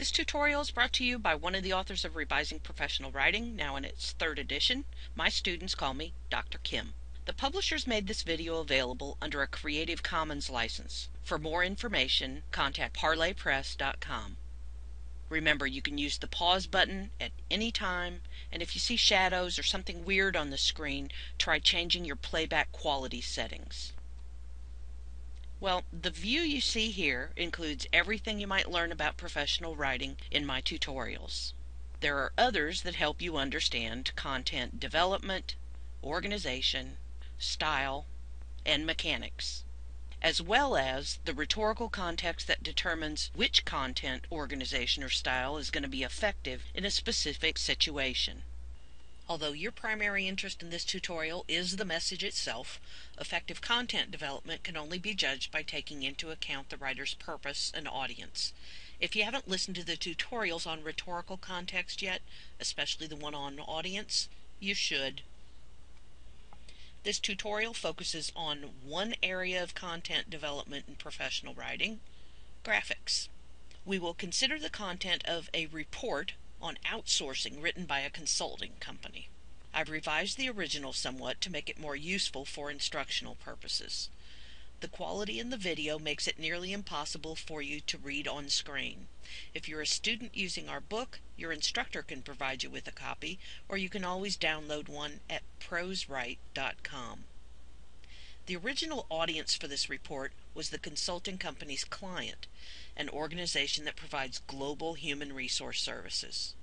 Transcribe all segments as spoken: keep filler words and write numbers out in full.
This tutorial is brought to you by one of the authors of Revising Professional Writing, now in its third edition. My students call me Doctor Kim. The publishers made this video available under a Creative Commons license. For more information, contact parlay press dot com. Remember, you can use the pause button at any time, and if you see shadows or something weird on the screen, try changing your playback quality settings. Well, the view you see here includes everything you might learn about professional writing in my tutorials. There are others that help you understand content development, organization, style, and mechanics, as well as the rhetorical context that determines which content, organization, or style is going to be effective in a specific situation. Although your primary interest in this tutorial is the message itself, effective content development can only be judged by taking into account the writer's purpose and audience. If you haven't listened to the tutorials on rhetorical context yet, especially the one on audience, you should. This tutorial focuses on one area of content development in professional writing, graphics. We will consider the content of a report on outsourcing written by a consulting company. I've revised the original somewhat to make it more useful for instructional purposes. The quality in the video makes it nearly impossible for you to read on screen. If you're a student using our book, your instructor can provide you with a copy, or you can always download one at pros write dot com. The original audience for this report was the consulting company's client, an organization that provides global human resource services.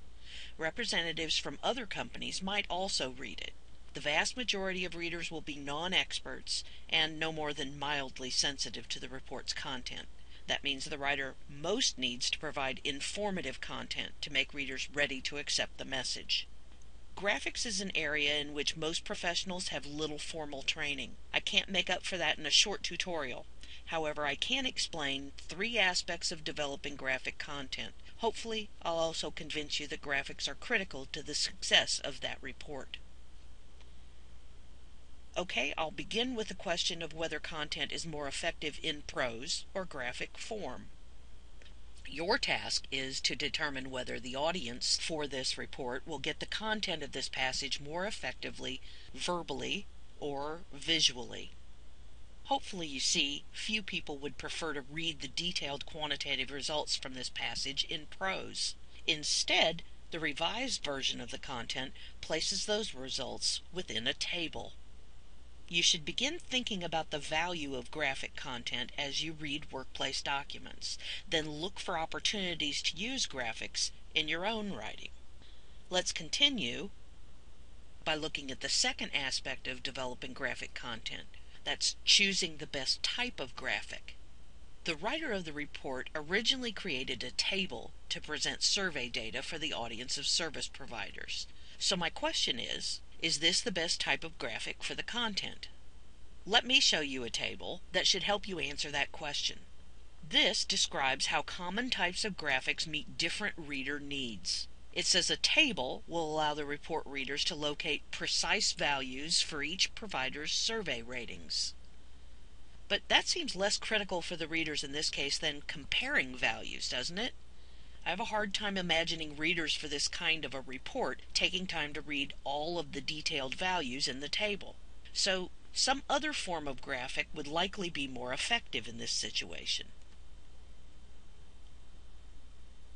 Representatives from other companies might also read it. The vast majority of readers will be non-experts and no more than mildly sensitive to the report's content. That means the writer most needs to provide informative content to make readers ready to accept the message. Graphics is an area in which most professionals have little formal training. I can't make up for that in a short tutorial. However, I can explain three aspects of developing graphic content. Hopefully, I'll also convince you that graphics are critical to the success of that report. Okay, I'll begin with the question of whether content is more effective in prose or graphic form. Your task is to determine whether the audience for this report will get the content of this passage more effectively verbally or visually. Hopefully you see, few people would prefer to read the detailed quantitative results from this passage in prose. Instead, the revised version of the content places those results within a table. You should begin thinking about the value of graphic content as you read workplace documents, then look for opportunities to use graphics in your own writing. Let's continue by looking at the second aspect of developing graphic content. That's choosing the best type of graphic. The writer of the report originally created a table to present survey data for the audience of service providers. So my question is, is this the best type of graphic for the content? Let me show you a table that should help you answer that question. This describes how common types of graphics meet different reader needs. It says a table will allow the report readers to locate precise values for each provider's survey ratings. But that seems less critical for the readers in this case than comparing values, doesn't it? I have a hard time imagining readers for this kind of a report taking time to read all of the detailed values in the table. So some other form of graphic would likely be more effective in this situation.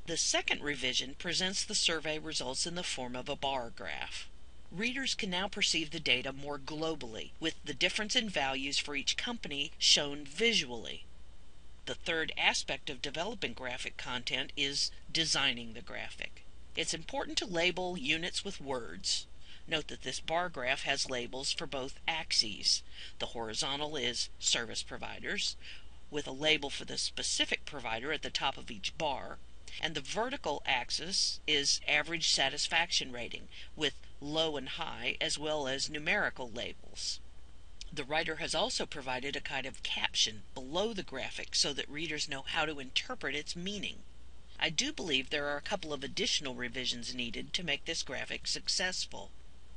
The second revision presents the survey results in the form of a bar graph. Readers can now perceive the data more globally, with the difference in values for each company shown visually. The third aspect of developing graphic content is designing the graphic. It's important to label units with words. Note that this bar graph has labels for both axes. The horizontal is service providers, with a label for the specific provider at the top of each bar, and the vertical axis is average satisfaction rating, with low and high as well as numerical labels. The writer has also provided a kind of caption below the graphic so that readers know how to interpret its meaning. I do believe there are a couple of additional revisions needed to make this graphic successful.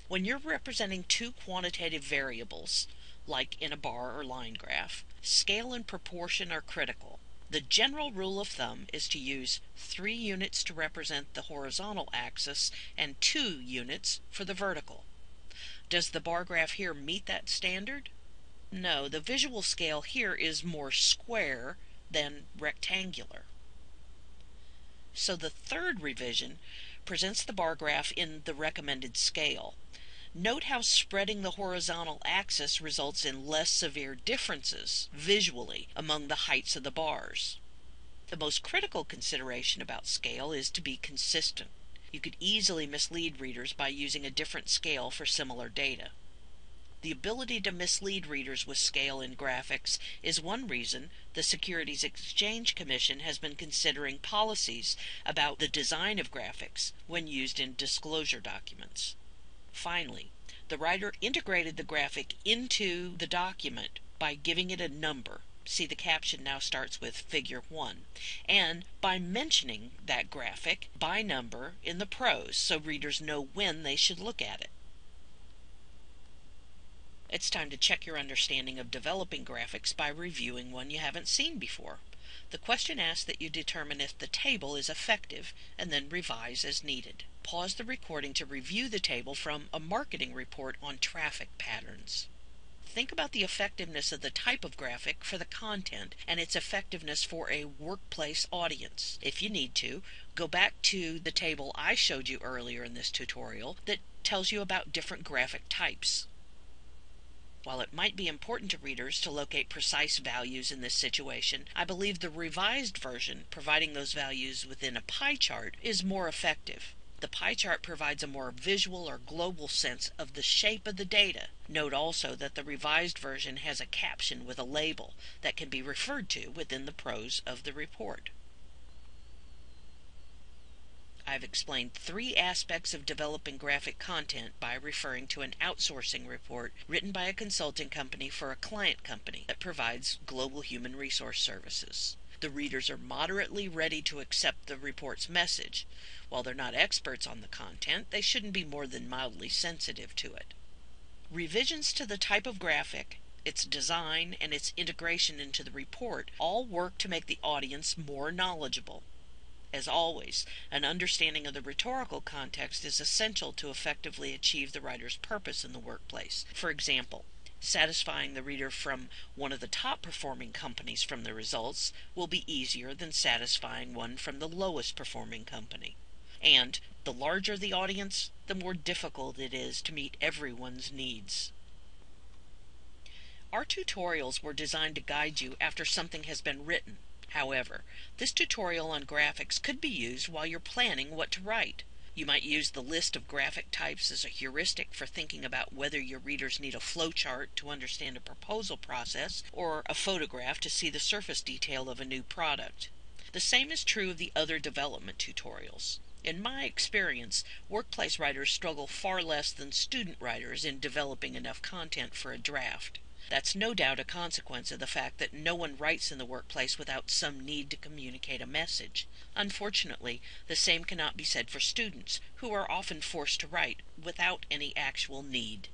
When you're representing two quantitative variables, like in a bar or line graph, scale and proportion are critical. The general rule of thumb is to use three units to represent the horizontal axis and two units for the vertical. Does the bar graph here meet that standard? No, the visual scale here is more square than rectangular. So the third revision presents the bar graph in the recommended scale. Note how spreading the horizontal axis results in less severe differences visually among the heights of the bars. The most critical consideration about scale is to be consistent. You could easily mislead readers by using a different scale for similar data. The ability to mislead readers with scale in graphics is one reason the Securities Exchange Commission has been considering policies about the design of graphics when used in disclosure documents. Finally, the writer integrated the graphic into the document by giving it a number. See, the caption now starts with figure one, and by mentioning that graphic by number in the prose so readers know when they should look at it. It's time to check your understanding of developing graphics by reviewing one you haven't seen before. The question asks that you determine if the table is effective and then revise as needed. Pause the recording to review the table from a marketing report on traffic patterns. Think about the effectiveness of the type of graphic for the content and its effectiveness for a workplace audience. If you need to, go back to the table I showed you earlier in this tutorial that tells you about different graphic types. While it might be important to readers to locate precise values in this situation, I believe the revised version, providing those values within a pie chart, is more effective. The pie chart provides a more visual or global sense of the shape of the data. Note also that the revised version has a caption with a label that can be referred to within the prose of the report. I've explained three aspects of developing graphic content by referring to an outsourcing report written by a consulting company for a client company that provides global human resource services. The readers are moderately ready to accept the report's message. While they're not experts on the content, they shouldn't be more than mildly sensitive to it. Revisions to the type of graphic, its design, and its integration into the report all work to make the audience more knowledgeable. As always, an understanding of the rhetorical context is essential to effectively achieve the writer's purpose in the workplace. For example, satisfying the reader from one of the top-performing companies from the results will be easier than satisfying one from the lowest-performing company. And the larger the audience, the more difficult it is to meet everyone's needs. Our tutorials were designed to guide you after something has been written. However, this tutorial on graphics could be used while you're planning what to write. You might use the list of graphic types as a heuristic for thinking about whether your readers need a flowchart to understand a proposal process or a photograph to see the surface detail of a new product. The same is true of the other development tutorials. In my experience, workplace writers struggle far less than student writers in developing enough content for a draft. That's no doubt a consequence of the fact that no one writes in the workplace without some need to communicate a message. Unfortunately, the same cannot be said for students, who are often forced to write without any actual need.